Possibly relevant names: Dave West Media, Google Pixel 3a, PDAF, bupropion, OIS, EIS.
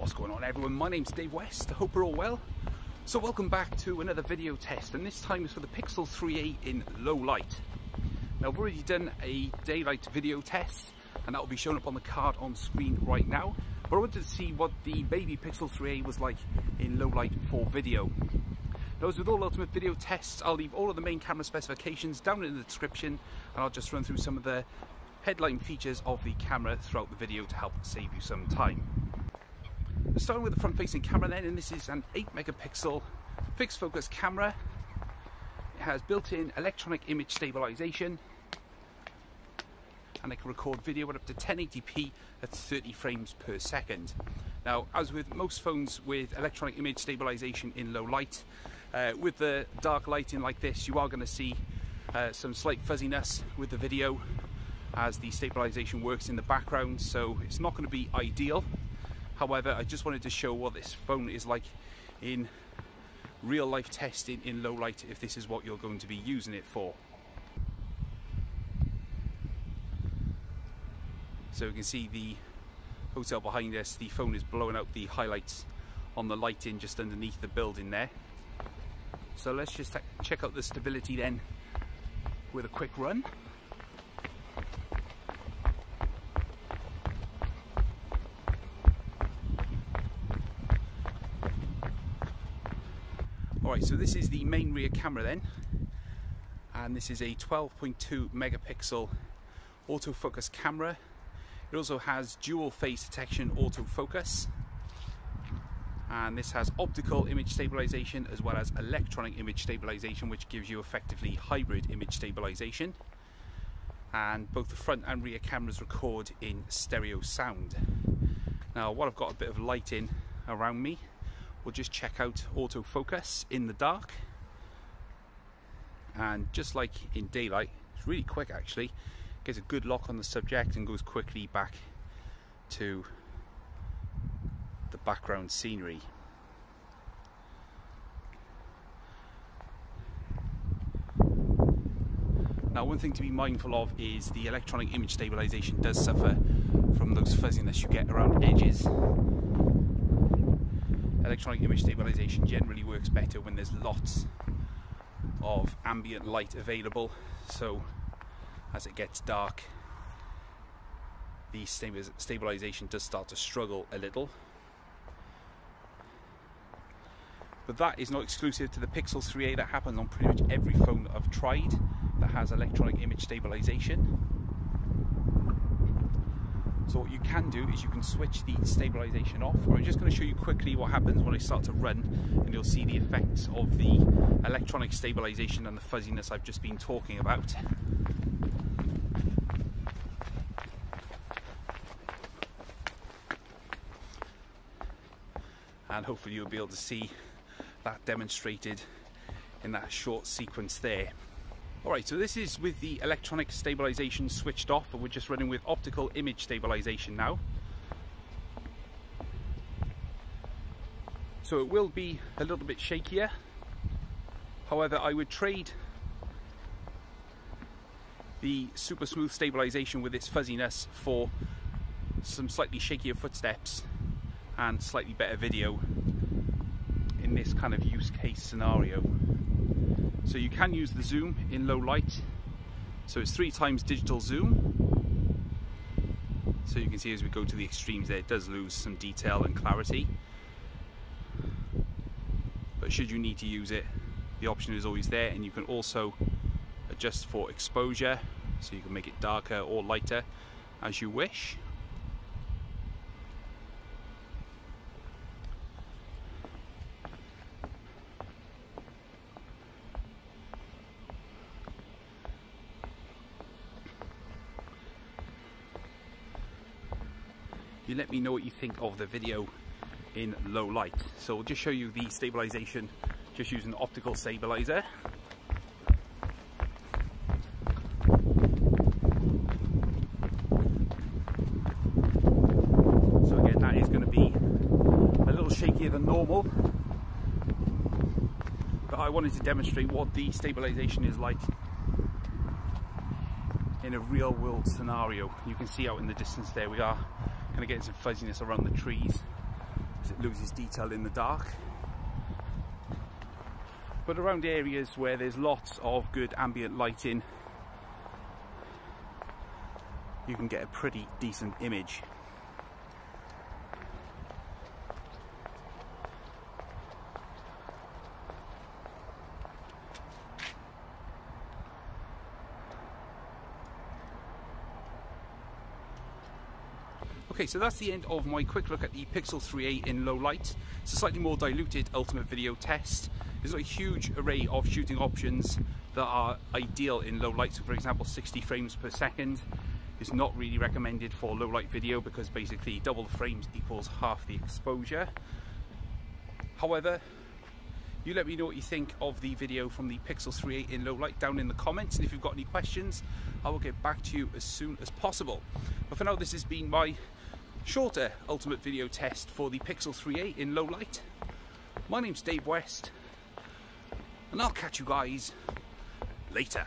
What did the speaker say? What's going on, everyone? My name's Dave West. I hope you're all well. So welcome back to another video test, and this time is for the Pixel 3a in low light. Now, I've already done a daylight video test, and that will be shown up on the card on screen right now. But I wanted to see what the baby Pixel 3a was like in low light for video. Now, as with all Ultimate Video tests, I'll leave all of the main camera specifications down in the description, and I'll just run through some of the headline features of the camera throughout the video to help save you some time. Starting with the front-facing camera then, and this is an 8-megapixel fixed focus camera. It has built-in electronic image stabilization, and it can record video at up to 1080p at 30 frames per second. Now, as with most phones with electronic image stabilization in low light, with the dark lighting like this, you are going to see some slight fuzziness with the video as the stabilization works in the background, so it's not going to be ideal. However, I just wanted to show what this phone is like in real life testing in low light, if this is what you're going to be using it for. So you can see the hotel behind us, the phone is blowing out the highlights on the lighting just underneath the building there. So let's just check out the stability then with a quick run. Alright, so this is the main rear camera then, and this is a 12.2 megapixel autofocus camera. It also has dual phase detection autofocus, and this has optical image stabilization as well as electronic image stabilization, which gives you effectively hybrid image stabilization. And both the front and rear cameras record in stereo sound. Now, while I've got a bit of light in around me, we'll just check out autofocus in the dark. And just like in daylight, it's really quick actually. Gets a good lock on the subject and goes quickly back to the background scenery. Now, one thing to be mindful of is the electronic image stabilization does suffer from those fuzziness you get around edges. Electronic image stabilization generally works better when there's lots of ambient light available, so as it gets dark, the stabilization does start to struggle a little. But that is not exclusive to the Pixel 3a. That happens on pretty much every phone that I've tried that has electronic image stabilization. So what you can do is you can switch the stabilization off. I'm just going to show you quickly what happens when I start to run, and you'll see the effects of the electronic stabilization and the fuzziness I've just been talking about. And hopefully you'll be able to see that demonstrated in that short sequence there. Alright, so this is with the electronic stabilization switched off, and we're just running with optical image stabilization now. So it will be a little bit shakier. However, I would trade the super smooth stabilization with its fuzziness for some slightly shakier footsteps and slightly better video in this kind of use case scenario. So you can use the zoom in low light, so it's 3 times digital zoom, so you can see as we go to the extremes there, it does lose some detail and clarity, but should you need to use it, the option is always there. And you can also adjust for exposure, so you can make it darker or lighter as you wish. You let me know what you think of the video in low light. So I'll just show you the stabilization just using an optical stabilizer. So again, that is going to be a little shakier than normal, but I wanted to demonstrate what the stabilization is like in a real world scenario. You can see out in the distance there we are. Going to get some fuzziness around the trees because it loses detail in the dark. But around areas where there's lots of good ambient lighting, you can get a pretty decent image. Okay, so that's the end of my quick look at the Pixel 3a in low light. It's a slightly more diluted ultimate video test. There's a huge array of shooting options that are ideal in low light. So for example, 60 frames per second is not really recommended for low light video because basically double the frames equals half the exposure. However, you let me know what you think of the video from the Pixel 3a in low light down in the comments, and if you've got any questions, I will get back to you as soon as possible. But for now, this has been my shorter ultimate video test for the Pixel 3a in low light. My name's Dave West, and I'll catch you guys later.